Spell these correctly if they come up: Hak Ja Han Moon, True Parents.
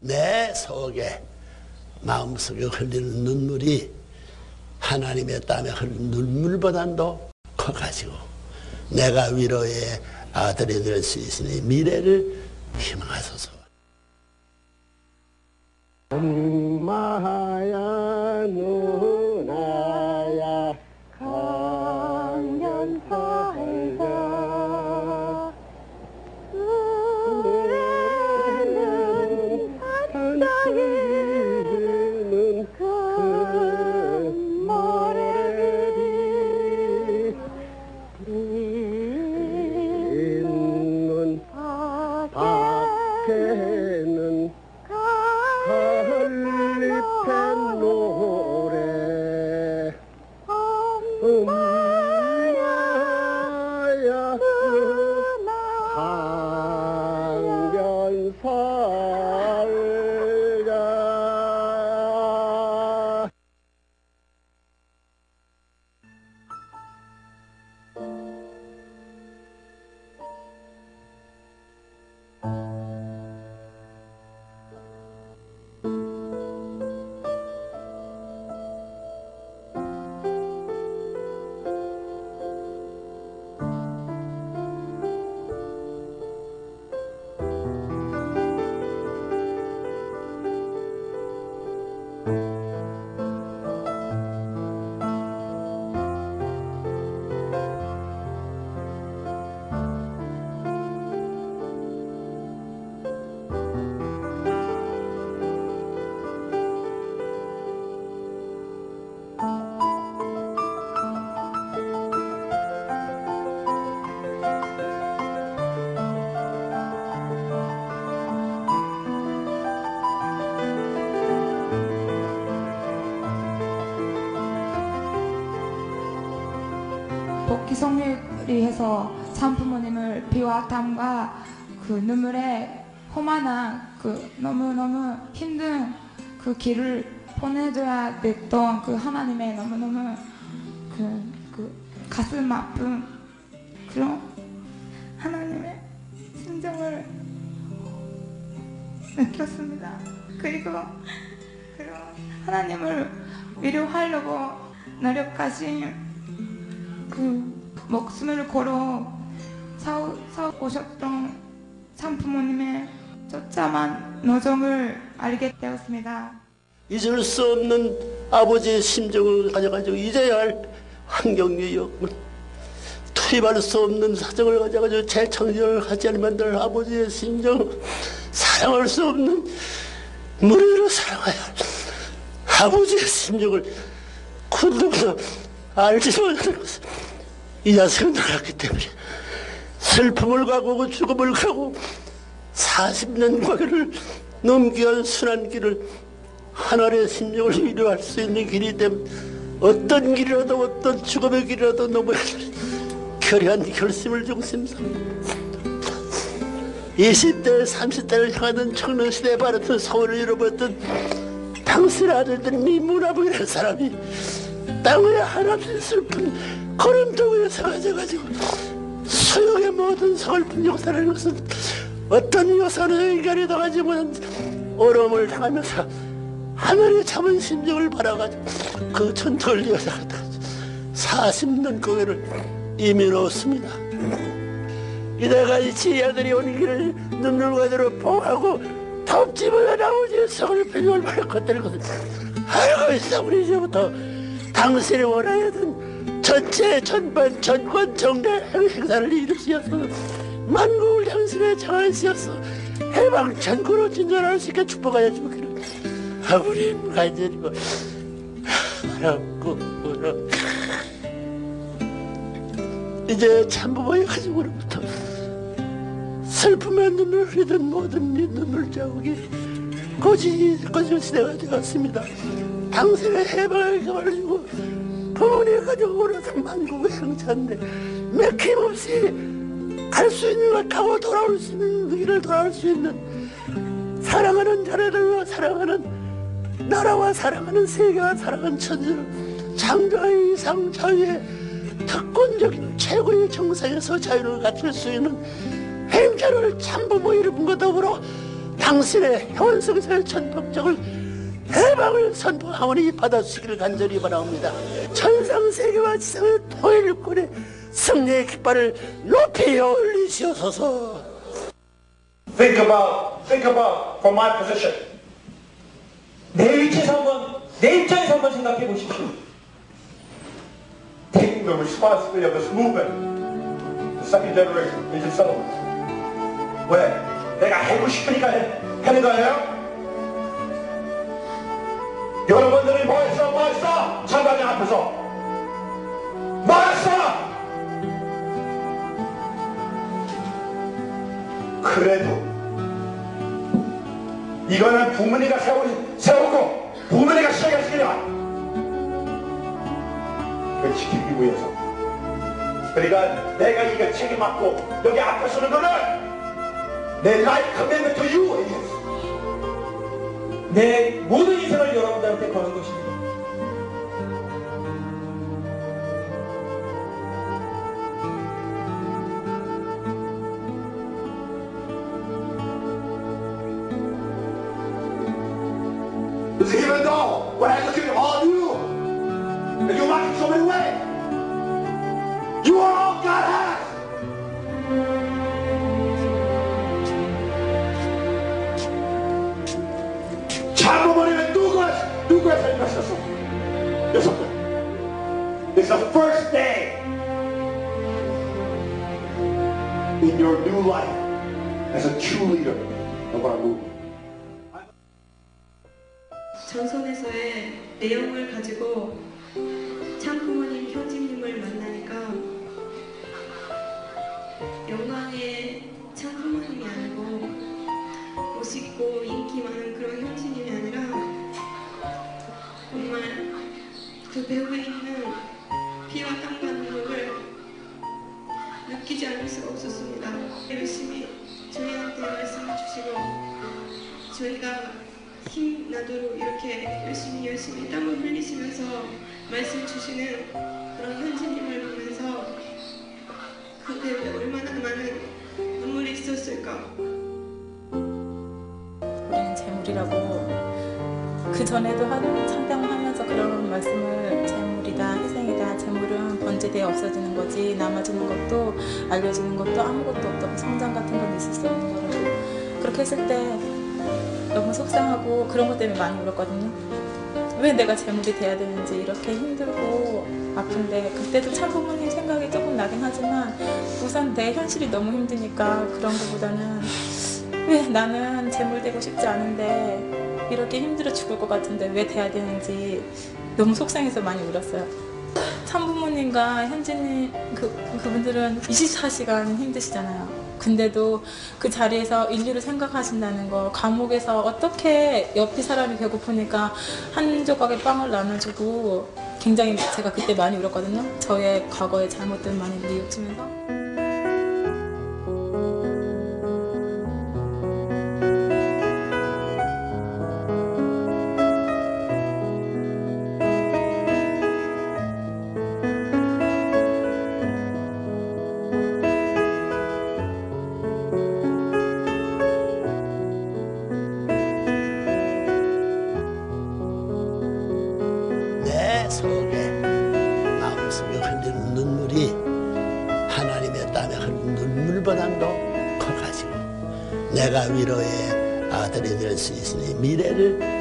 내 속에 마음속에 흘리는 눈물이 하나님의 땀에 흘리는 눈물보단도 커가지고 내가 위로의 아들이 될 수 있으니 미래를 희망하소서. 엄마야 누나야 강연 살자 노래는 바다에는 큰 모래비 있는 밖에는 설립된 노래 엄마야 강변 살자. 복귀 성립이 해서 참 부모님을 비와 땀과 그 눈물에 험한 그 너무너무 힘든 그 길을 보내줘야 됐던 그 하나님의 너무너무 그 가슴 아픈 그런 하나님의 심정을 느꼈습니다. 그리고 하나님을 위로하려고 노력하신 그 목숨을 걸어 사오셨던 참부모님의 처참한 노정을 알게 되었습니다. 잊을 수 없는 아버지의 심정을 가져가지고 잊어야 할 환경유역은 투입할 수 없는 사정을 가져가지고 재창조를 하지 않으면 아버지의 심정 사랑할 수 없는 무리로 사랑해야 할 아버지의 심정을 군동으로 알지 못하는 것은 이 자식은 나갔기 때문에 슬픔을 가고 죽음을 가고 40년 과거를 넘겨온 순한 길을 하늘의 심정을 위로할 수 있는 길이 때문에 어떤 길이라도 어떤 죽음의 길이라도 넘어야 할 결의한 결심을 중심삼고 20대 30대를 향하던 청년시대에 바랬던 소원을 잃어버렸던 당신의 아들들은 미문화부이라는 사람이 땅에 한없이 슬픈 걸음도구에서 가져가지고 수용의 모든 서글픈 역사라는 것은 어떤 역사는 인간이 당하지 못한 어려움을 당하면서 하늘의 참은 심정을 바라가지고 그 전통을 이어나가다 40년 고개를 이미 놓습니다. 이래가 이 지혜들이 오는 길을 눈물과대로 봉하고 덥집을 나오지 서글픈 욕을 바랄 것들을 알고 있어. 우리 이제부터 당신이 원하여든 전체 전반 전권 정례 행사를 이루시어서 만국을 향수에 정하시어서 해방 전국으로 진전할 수 있게 축복하여 주기를 아버님 간절히고 바라고. 이제 참부모의 가족으로부터 슬픔의 눈물 흐리던 모든 눈물 자국이 거짓시대가 되었습니다. 당신의 해방을 가르치고 부모님 가지고 오르던 만국의 행차인데 맥힘없이 갈 수 있는 것 하고 돌아올 수 있는 길을 돌아올 수 있는 사랑하는 자녀들과 사랑하는 나라와 사랑하는 세계와 사랑하는 천지를 창조의 이상 자유의 특권적인 최고의 정상에서 자유를 갖출 수 있는 행자를 참부모 이름과 더불어 당신의 현승사의 전통적을 해방을 선포하오니 받아주시기를 간절히 바라옵니다. 천상세계와 지상의 통일권의 승리의 깃발을 높이 올리시옵소서. Think about from my position. 내 입장에서 한번 생각해 보십시오. Taking the responsibility of this movement, the second generation, 이제 싸워. 왜? 내가 하고 싶으니까 하는 거예요? 여러분들이 뭐 했어? 찬반이 앞에서 뭐 했어? 그래도 이거는 부모님이 세우고 부모님이 시작했으니까 그걸 지키기 위해서 그러니까 내가 이거 책임받고 여기 앞에 서는 거는 내 life commitment to you 내 모든 인생을 여러분들한테 거는 것입니다. Even though when I look at all you, and you might in so many ways, you are all God has. 잘못버리면 누구가 잘못했어? 여러분, it's the first day in your new life as a true leader of our movement. 전선에서의 내용을 가지고 참 부모님 효진님을 만나니까 영광의 참 부모님이 아니고 멋있고 인기 많은 그런 효진님이 아니라 정말 그 배우에 있는 피와 땀 같은 것을 느끼지 않을 수가 없었습니다. 열심히 저희한테 말씀해 주시고 저희가 힘나도록 이렇게 열심히 땀을 흘리시면서 말씀 주시는 그런 현진님을 보면서 그 배우에 얼마나 많은 눈물이 있었을까. 우리는 재물이라고 그전에도 상담하면서 그런 말씀을 재물이다, 희생이다, 재물은 번제되어 없어지는 거지 남아지는 것도 알려지는 것도 아무것도 없다고 성장 같은 건 있을 수 없는 거라고 그렇게 했을 때 너무 속상하고 그런 것 때문에 많이 울었거든요. 왜 내가 재물이 돼야 되는지 이렇게 힘들고 아픈데 그때도 참 부모님 생각이 조금 나긴 하지만 우선 내 현실이 너무 힘드니까 그런 것보다는 왜 나는 재물 되고 싶지 않은데 이렇게 힘들어 죽을 것 같은데 왜 돼야 되는지 너무 속상해서 많이 울었어요. 참 부모님과 현진님 그분들은 24시간 힘드시잖아요. 근데도 그 자리에서 인류를 생각하신다는 거, 감옥에서 어떻게 옆이 사람이 배고프니까 한 조각의 빵을 나눠주고 굉장히 제가 그때 많이 울었거든요. 저의 과거의 잘못들 많이 뉘우치면서. 속에 마음속에 흘리는 눈물이 하나님의 땀에 흘리는 눈물보단 더 커가지고 내가 위로의 아들이 될 수 있으니 미래를